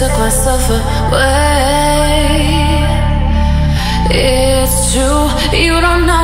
took myself away. It's true, you don't know.